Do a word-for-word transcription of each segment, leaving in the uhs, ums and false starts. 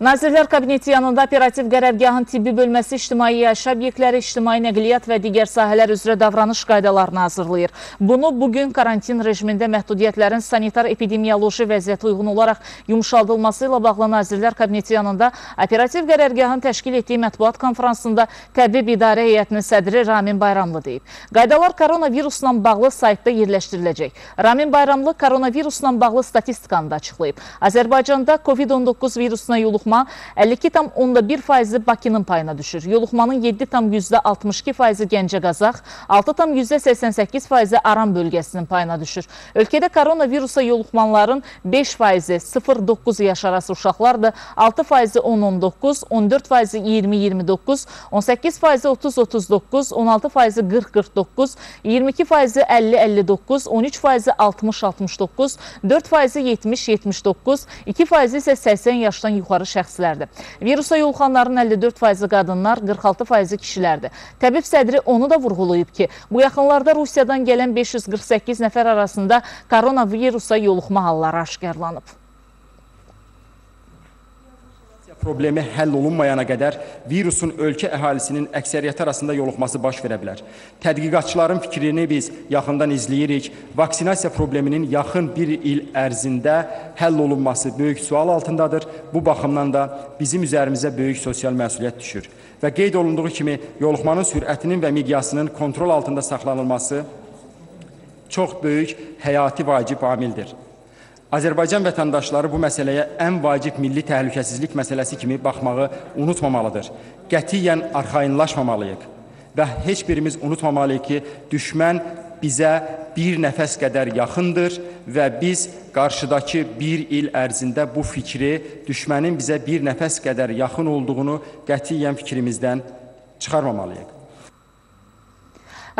Nazirlər Kabineti yanında Operativ Qərargahın tibbi bölməsi ictimai yaş obyektləri, ictimai nəqliyyat və digər sahələr üzrə davranış qaydalarını hazırlayır. Bunu bugün karantin rejimində məhdudiyyətlərin sanitar-epidemioloji vəziyyətə uyğun olaraq yumuşaldılması ilə bağlı Nazirlər Kabineti yanında Operativ Qərargahın təşkil etdiyi mətbuat konferansında Təbib İdarə Heyətinin sədri Ramin Bayramlı deyib. Qaydalar koronavirusla bağlı saytda yerləşdiriləcək. Ramin Bayramlı koronavirusla bağlı statistikanı da açıqlayıb. Azərbaycanda COVID on doqquz virusuna yoluxma əlli iki tam onda bir faizi Bakının payına düşür. Yoluxmanın yeddi tam yüzdə altmış iki faizi Gəncə-Qazax, altı tam yüzdə səksən səkkiz faizi Aram bölgəsinin payına düşür. Ölkədə koronavirusa yoluxmanların beş faizi sıfır doqquz yaş arası uşaqlardır, altı faizi on on doqquz, on dörd faizi iyirmi iyirmi doqquz, on səkkiz faizi otuz otuz doqquz, on altı faizi qırx qırx doqquz, iyirmi iki faizi əlli əlli doqquz, on üç faizi altmış altmış doqquz, dörd faizi yetmiş yetmiş doqquz, iki faizi isə səksən yaşdan yuxarı şəhərdir. Şəxslərdir. Virusa yoluxanların əlli dörd faizi qadınlar, qırx altı faizi kişilərdir. Təbib sədri onu da vurğulayıb ki, bu yaxınlarda Rusiyadan gələn beş yüz qırx səkkiz nəfər arasında koronavirusa yoluxma halları aşkarlanıb. Problemi həll olunmayana qədər virusun ölkə əhalisinin əksəriyyəti arasında yoluxması baş verə bilər. Tədqiqatçıların fikrini biz yaxından izləyirik. Vaksinasiya probleminin yaxın bir il ərzində həll olunması böyük sual altındadır. Bu baxımdan da bizim üzərimizə böyük sosial məsuliyyət düşür. Və qeyd olunduğu kimi yoluxmanın sürətinin və miqyasının kontrol altında saxlanılması çox böyük həyati vacib amildir. Azərbaycan vətəndaşları bu məsələyə ən vacib milli təhlükəsizlik məsələsi kimi baxmağı unutmamalıdır. Qətiyyən arxayınlaşmamalıyıq və heç birimiz unutmamalıyıq ki, düşmən bizə bir nəfəs qədər yaxındır və biz qarşıdakı bir il ərzində bu fikri, düşmənin bizə bir nəfəs qədər yaxın olduğunu qətiyyən fikrimizdən çıxarmamalıyıq.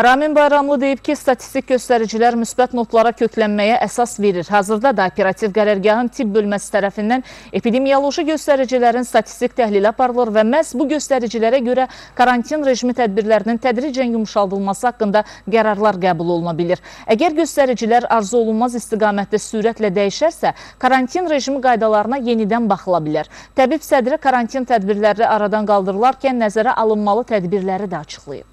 Ramin Bayramlı deyib ki, statistik göstəricilər müsbət notlara köklənməyə əsas verir. Hazırda da Operativ Qərargahın tibb bölməsi tərəfindən epidemioloji göstəricilərin statistik təhlili aparılır və məhz bu göstəricilərə görə karantin rejimi tədbirlərinin tədricən yumuşaldılması haqqında qərarlar qəbul oluna bilir. Əgər göstəricilər arzu olunmaz istiqamətdə sürətlə dəyişərsə, karantin rejimi qaydalarına yenidən baxıla bilər. Təbib sədri karantin tədbirləri aradan qaldırılarkən nəzərə alınmalı tədbirləri də açıqlayıb.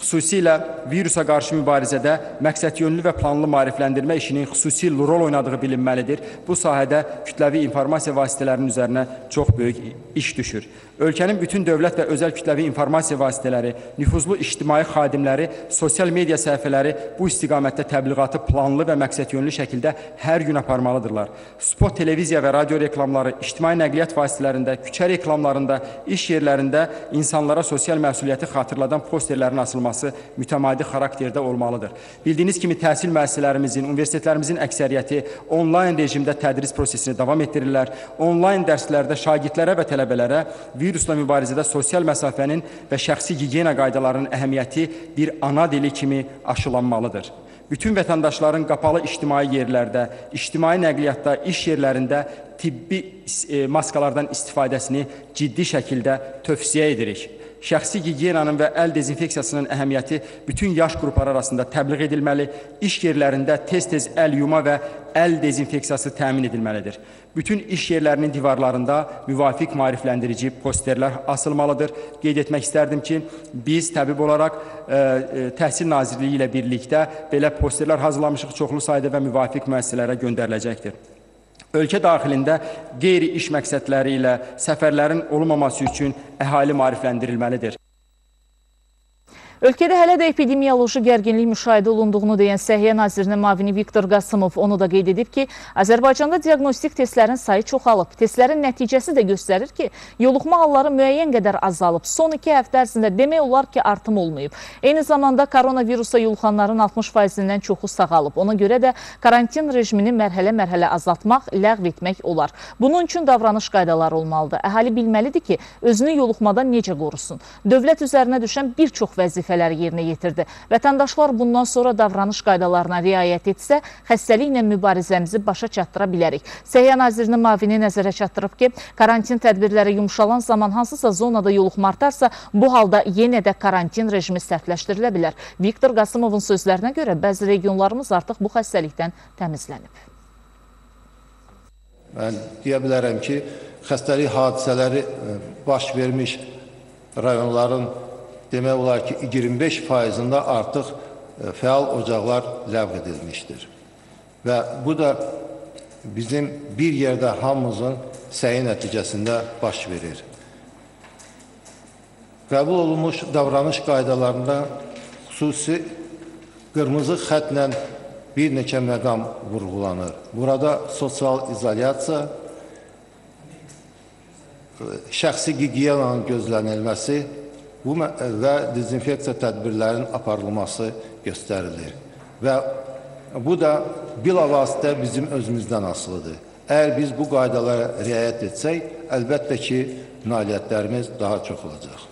Xüsusilə virusa qarşı mübarizədə məqsədyönlü və planlı maarifləndirmə işinin xüsusi rol oynadığı bilinməlidir. Bu sahədə kütləvi informasiya vasitələrinin üzərinə çox böyük iş düşür. Ölkənin bütün dövlət və özəl kütləvi informasiya vasitələri, nüfuzlu ictimai xadimləri, sosial media səhifələri bu istiqamətdə təbliğatı planlı və məqsədyönlü şəkildə hər gün aparmalıdırlar. Spot, televiziya və radio reklamları, ictimai nəqliyyat vasitələrində, küçə reklamlarında, iş yerlərində insanlara sosial məsuliyyəti xatırladan posterlərin asılması mütəmadi xarakterdə olmalıdır. Bildiyiniz kimi təhsil müəssisələrimizin, universitetlərimizin əksəriyyəti onlayn rejimdə tədris prosesini davam etdirirlər. Onlayn dərslərdə şagirdlərə və tələbələrə virusla mübarizədə sosial məsafənin və şəxsi gigiyena qaydalarının əhəmiyyəti bir ana dili kimi aşılanmalıdır. Bütün vətəndaşların qapalı ictimai yerlərdə, ictimai nəqliyyatda, iş yerlərində tibbi maskalardan istifadəsini ciddi şəkildə tövsiyə edirik. Şəxsi gigiyenanın və əl dezinfeksiyasının əhəmiyyəti bütün yaş qrupları arasında təbliğ edilməli, iş yerlərində tez-tez əl yuma və əl dezinfeksiyası təmin edilməlidir. Bütün iş yerlərinin divarlarında müvafiq maarifləndirici posterlər asılmalıdır. Qeyd etmək istərdim ki, biz təbib olaraq Təhsil Nazirliyi ilə birlikdə belə posterlər hazırlamışıq, çoxlu sayda və müvafiq müəssisələrə göndəriləcəkdir. Ölkə daxilində qeyri-iş məqsədləri ilə səfərlərin olmaması üçün əhali maarifləndirilməlidir. Ölkədə hələ də epidemioloji gərginlik müşahidə olunduğunu deyən Səhiyyə Nazirinin müavini Viktor Qasımov onu da qeyd edib ki, Azərbaycanda diaqnostik testlərin sayı çoxalıb. Testlərin nəticəsi də göstərir ki, yoluxma halları müəyyən qədər azalıb. Son iki həftə ərzində demək olar ki, artım olmayıb. Eyni zamanda koronavirusa yoluxanların altmış faizindən çoxu sağalıb. Ona görə də karantin rejimini mərhələ-mərhələ azaltmaq, ləğv etmək olar. Bunun üçün davranış qaydaları olmalıdır. Əhali bilməlidir ki, özünü yoluxmadan necə qorusun. Dövlət üzərinə düşən bir çox vəzifə yerinə yetirdi. Vətəndaşlar bundan sonra davranış qaydalarına riayət etsə, xəstəliklə mübarizəmizi başa çatdıra bilərik. Səhiyyə Nazirinin müavini nəzərə çatdırıb ki, karantin tədbirləri yumuşalan zaman hansısa zonada yoluxma artarsa, bu halda yenə də karantin rejimi sərtləşdirilə bilər. Viktor Qasımovun sözlərinə görə bəzi regionlarımız artıq bu xəstəlikdən təmizlənib. Mən deyə bilərəm ki, xəstəlik hadisələri baş vermiş rayonların demək olar ki, iyirmi beş faizində artıq fəal ocaqlar ləğv edilmişdir. Və bu da bizim bir yerdə hamımızın səyi nəticəsində baş verir. Qəbul olunmuş davranış qaydalarında xüsusi qırmızı xətlə bir neçə məqam vurğulanır. Burada sosial izolyasiya, şəxsi gigiyenanın gözlənilməsi və dezinfeksiya tədbirlərinin aparılması göstərilir. Və bu da bilavasitə bizim özümüzdən asılıdır. Əgər biz bu qaydalara riayət etsək, əlbəttə ki, nailiyyətlərimiz daha çox olacaq.